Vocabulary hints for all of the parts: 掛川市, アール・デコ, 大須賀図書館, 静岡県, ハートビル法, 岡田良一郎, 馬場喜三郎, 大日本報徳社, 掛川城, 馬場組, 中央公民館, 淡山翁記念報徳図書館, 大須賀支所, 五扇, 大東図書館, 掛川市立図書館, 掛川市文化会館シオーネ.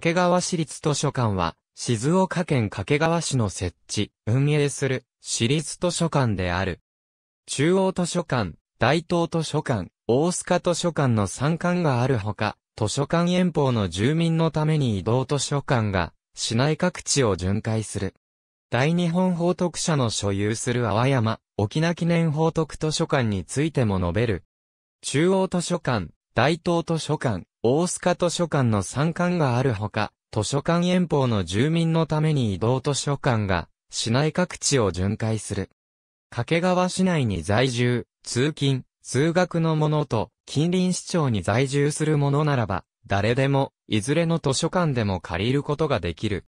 掛川市立図書館は、静岡県掛川市の設置、運営する、市立図書館である。中央図書館、大東図書館、大須賀図書館の3館があるほか、図書館遠方の住民のために移動図書館が、市内各地を巡回する。大日本報徳社の所有する淡山、翁記念報徳図書館についても述べる。中央図書館、大東図書館、大須賀図書館の3館があるほか、図書館遠方の住民のために移動図書館が、市内各地を巡回する。掛川市内に在住、通勤、通学の者と、近隣市町に在住する者ならば、誰でも、いずれの図書館でも借りることができる。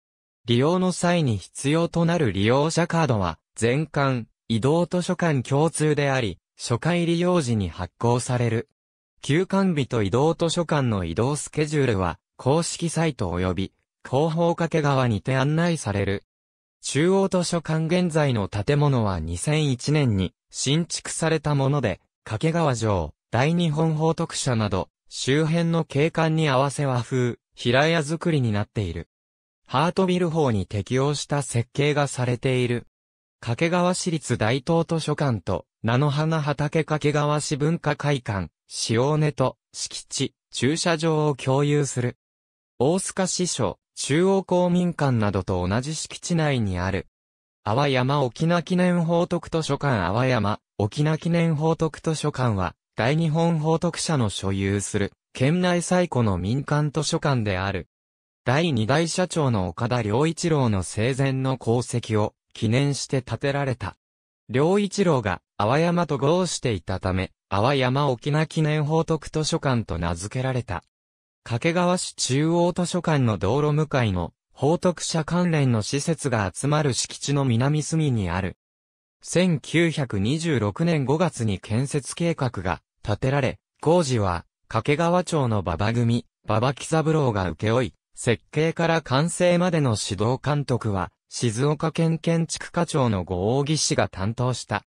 利用の際に必要となる利用者カードは、全館、移動図書館共通であり、初回利用時に発行される。休館日と移動図書館の移動スケジュールは、公式サイト及び、広報掛川にて案内される。中央図書館現在の建物は2001年に新築されたもので、掛川城、大日本報徳社など、周辺の景観に合わせ和風、平屋造りになっている。ハートビル法に適応した設計がされている。掛川市立大東図書館と、菜の花畑掛川市文化会館、潮根と、敷地、駐車場を共有する。大須賀支所、中央公民館などと同じ敷地内にある。淡山翁記念報徳図書館淡山翁記念報徳図書館は、大日本報徳社の所有する、県内最古の民間図書館である。第2代社長の岡田良一郎の生前の功績を記念して建てられた。良一郎が淡山と号していたため、淡山翁記念報徳図書館と名付けられた。掛川市中央図書館の道路向かいの、報徳社関連の施設が集まる敷地の南隅にある。1926年5月に建設計画が立てられ、工事は、掛川町の馬場組、馬場喜三郎が請け負い、設計から完成までの指導監督は、静岡県建築課長の五扇氏が担当した。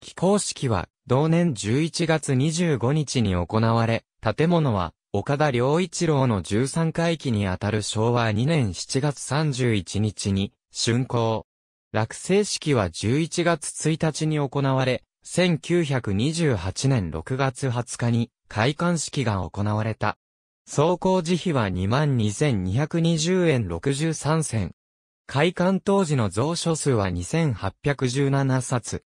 起工式は、同年11月25日に行われ、建物は、岡田良一郎の13回忌にあたる昭和2年7月31日に、竣工。落成式は11月1日に行われ、1928年6月20日に開館式が行われた。総工事費は22,220 円63銭。開館当時の蔵書数は2817冊。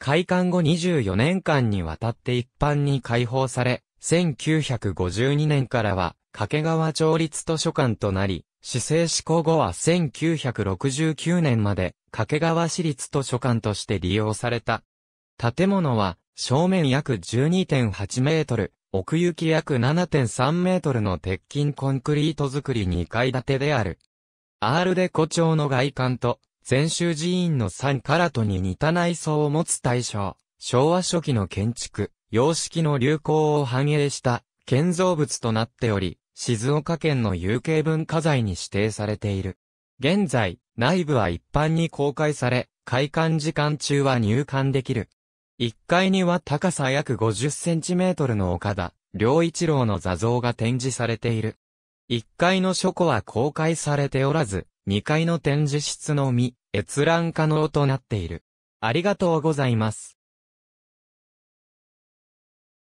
開館後24年間にわたって一般に開放され、1952年からは、掛川町立図書館となり、市制施行後は1969年まで、掛川市立図書館として利用された。建物は、正面約 12.8 メートル、奥行き約 7.3 メートルの鉄筋コンクリート造り2階建てである。アールデコ調の外観と、禅宗寺院の3カラトに似た内装を持つ大正、昭和初期の建築。様式の流行を反映した建造物となっており、静岡県の有形文化財に指定されている。現在、内部は一般に公開され、開館時間中は入館できる。1階には高さ約50センチメートルの岡田良一郎の座像が展示されている。1階の書庫は公開されておらず、2階の展示室のみ、閲覧可能となっている。ありがとうございます。